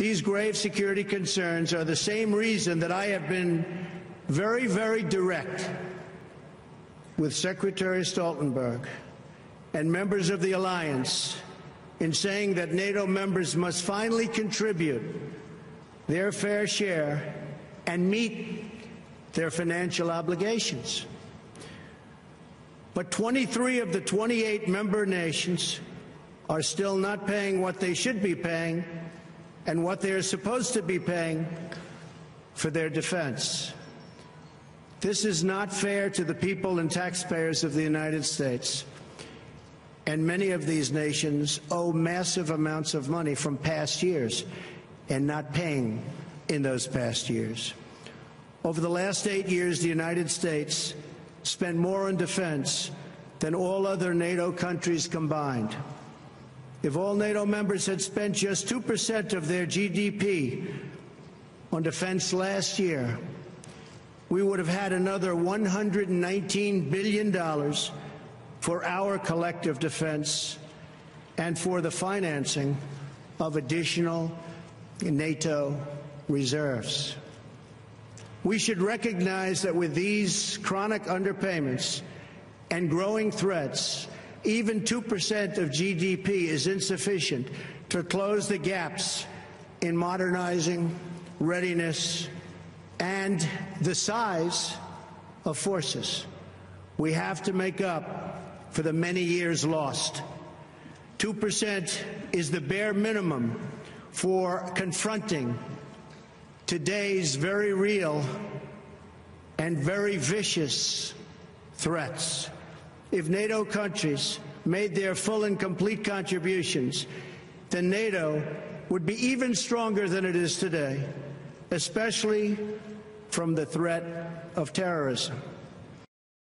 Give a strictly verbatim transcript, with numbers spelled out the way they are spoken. These grave security concerns are the same reason that I have been very, very direct with Secretary Stoltenberg and members of the alliance in saying that NATO members must finally contribute their fair share and meet their financial obligations. But twenty-three of the twenty-eight member nations are still not paying what they should be paying and what they are supposed to be paying for their defense. This is not fair to the people and taxpayers of the United States, and many of these nations owe massive amounts of money from past years and not paying in those past years. Over the last eight years, the United States spent more on defense than all other NATO countries combined. If all NATO members had spent just two percent of their G D P on defense last year, we would have had another one hundred nineteen billion dollars for our collective defense and for the financing of additional NATO reserves. We should recognize that with these chronic underpayments and growing threats, even two percent of G D P is insufficient to close the gaps in modernizing, readiness, and the size of forces. We have to make up for the many years lost. two percent is the bare minimum for confronting today's very real and very vicious threats. If NATO countries made their full and complete contributions, then NATO would be even stronger than it is today, especially from the threat of terrorism.